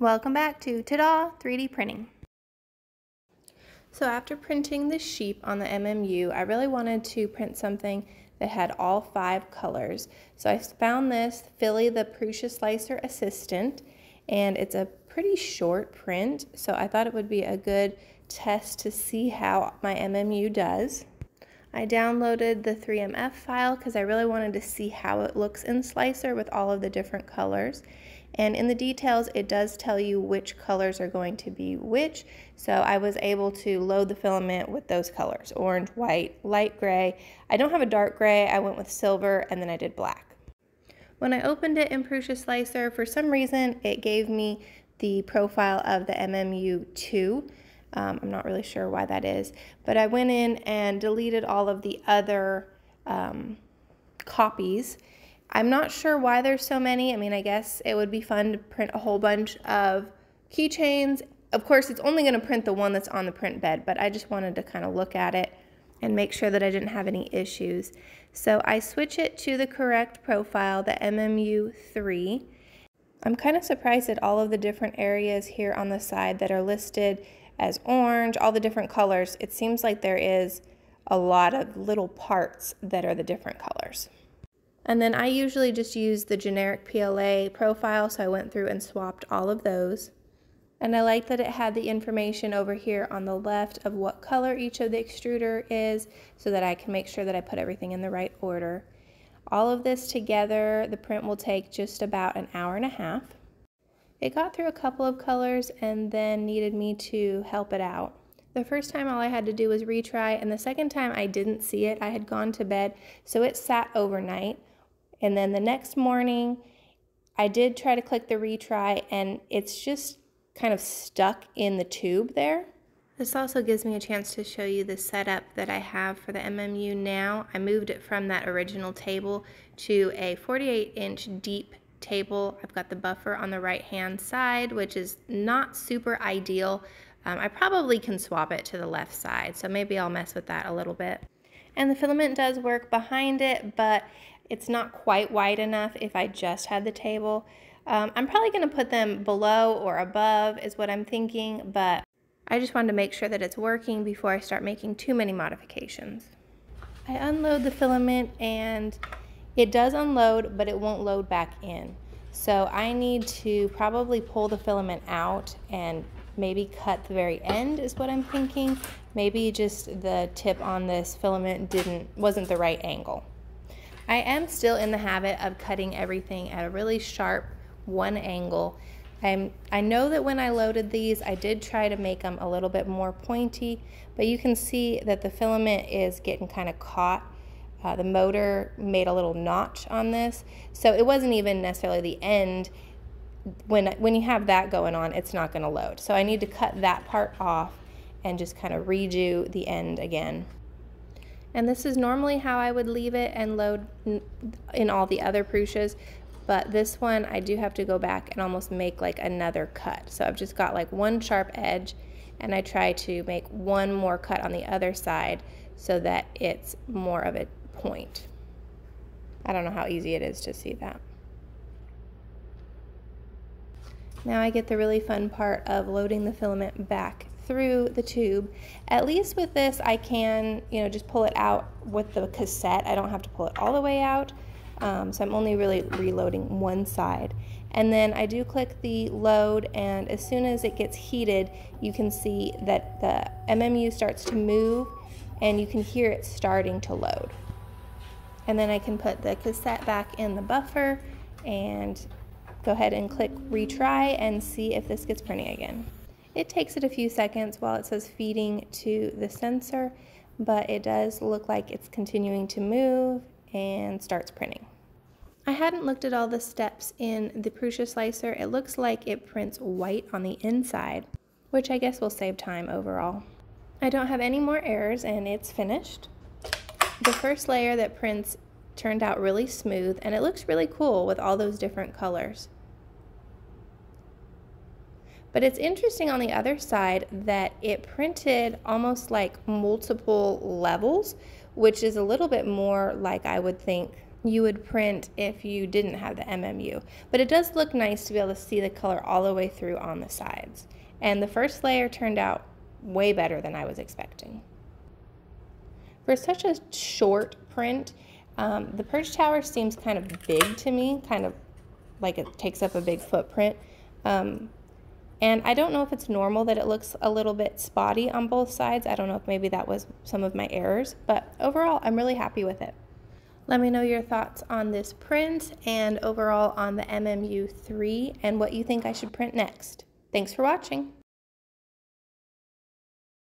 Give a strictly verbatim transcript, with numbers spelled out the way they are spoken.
Welcome back to Ta-da! three D Printing. So after printing the sheep on the M M U, I really wanted to print something that had all five colors. So I found this Filly the PrusaSlicer Assistant, and it's a pretty short print, so I thought it would be a good test to see how my M M U does. I downloaded the three M F file because I really wanted to see how it looks in Slicer with all of the different colors. And in the details, it does tell you which colors are going to be which. So I was able to load the filament with those colors: orange, white, light gray. I don't have a dark gray. I went with silver, and then I did black. When I opened it in PrusaSlicer, for some reason, it gave me the profile of the M M U two. Um, I'm not really sure why that is, but I went in and deleted all of the other um, copies. I'm not sure why there's so many. I mean, I guess it would be fun to print a whole bunch of keychains. Of course, it's only going to print the one that's on the print bed, but I just wanted to kind of look at it and make sure that I didn't have any issues. So I switch it to the correct profile, the M M U three. I'm kind of surprised at all of the different areas here on the side that are listed as orange, all the different colors. It seems like there is a lot of little parts that are the different colors. And then I usually just use the generic P L A profile, so I went through and swapped all of those. And I like that it had the information over here on the left of what color each of the extruder is, so that I can make sure that I put everything in the right order. All of this together, the print will take just about an hour and a half. It got through a couple of colors and then needed me to help it out. The first time all I had to do was retry, and the second time I didn't see it. I had gone to bed, so it sat overnight. And then the next morning, I did try to click the retry, and it's just kind of stuck in the tube there. This also gives me a chance to show you the setup that I have for the M M U now. I moved it from that original table to a forty-eight inch deep table. I've got the buffer on the right-hand side, which is not super ideal. Um, I probably can swap it to the left side, so maybe I'll mess with that a little bit. And the filament does work behind it, but it's not quite wide enough if I just had the table. Um, I'm probably going to put them below or above is what I'm thinking, but I just wanted to make sure that it's working before I start making too many modifications. I unload the filament, and it does unload, but it won't load back in. So I need to probably pull the filament out and maybe cut the very end is what I'm thinking. Maybe just the tip on this filament didn't wasn't the right angle. I am still in the habit of cutting everything at a really sharp one angle. I'm, I know that when I loaded these, I did try to make them a little bit more pointy, but you can see that the filament is getting kind of caught. Uh, the motor made a little notch on this, so it wasn't even necessarily the end. When, when you have that going on, it's not going to load. So I need to cut that part off and just kind of redo the end again. And this is normally how I would leave it and load in all the other Prusas, but this one I do have to go back and almost make like another cut. So I've just got like one sharp edge, and I try to make one more cut on the other side so that it's more of a point. I don't know how easy it is to see that. Now I get the really fun part of loading the filament back through the tube. At least with this, I can, you know, just pull it out with the cassette. I don't have to pull it all the way out, um, so I'm only really reloading one side. And then I do click the load, and as soon as it gets heated, you can see that the M M U starts to move, and you can hear it starting to load. And then I can put the cassette back in the buffer and go ahead and click retry and see if this gets printing again. It takes it a few seconds while it says feeding to the sensor, but it does look like it's continuing to move and starts printing. I hadn't looked at all the steps in the PrusaSlicer. It looks like it prints white on the inside, which I guess will save time overall. I don't have any more errors, and it's finished. The first layer that prints turned out really smooth, and it looks really cool with all those different colors. But it's interesting on the other side that it printed almost like multiple levels, which is a little bit more like I would think, you would print if you didn't have the M M U. But it does look nice to be able to see the color all the way through on the sides. And the first layer turned out way better than I was expecting. For such a short print, um, the Purge Tower seems kind of big to me, kind of like it takes up a big footprint. Um, and I don't know if it's normal that it looks a little bit spotty on both sides. I don't know if maybe that was some of my errors, but overall I'm really happy with it. Let me know your thoughts on this print and overall on the M M U three and what you think I should print next. Thanks for watching.